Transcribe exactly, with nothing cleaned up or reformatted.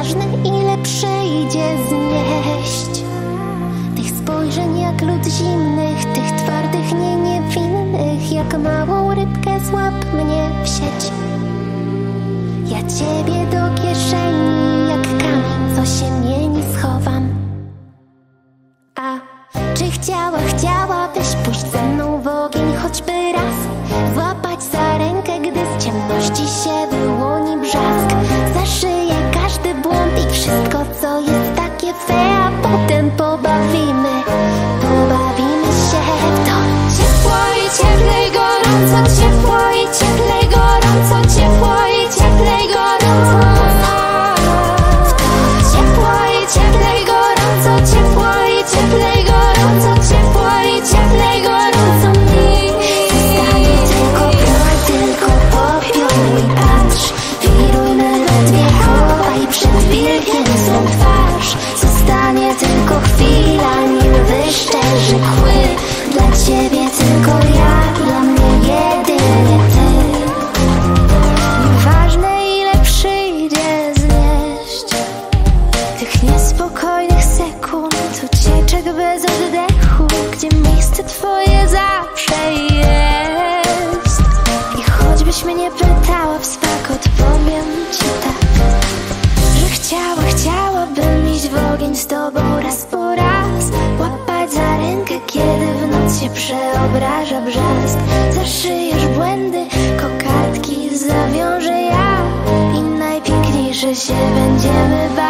nieważne ile przejdzie znieść tych spojrzeń jak lód zimnych, tych twardych, nie niewinnych. Jak małą rybkę złap mnie w sieć, ja ciebie do kieszeni jak kamień, co się mieni, schowam. A czy chciała, chciałabyś pójść ze mną w ogień choćby raz, złapać za rękę, gdy z ciemności się wyłoni brzask? Zaszyję każdy błąd i wszystko, co jest takie fea, a potem pobawimy, pobawimy się w to. Ciepło i cieple i gorąco, ciepło i cieple i gorąco, ciepło i cieple i gorąco. Przeobraża brzask, zaszyjesz błędy, kokardki zawiążę ja i najpiękniejsze się będziemy bawić.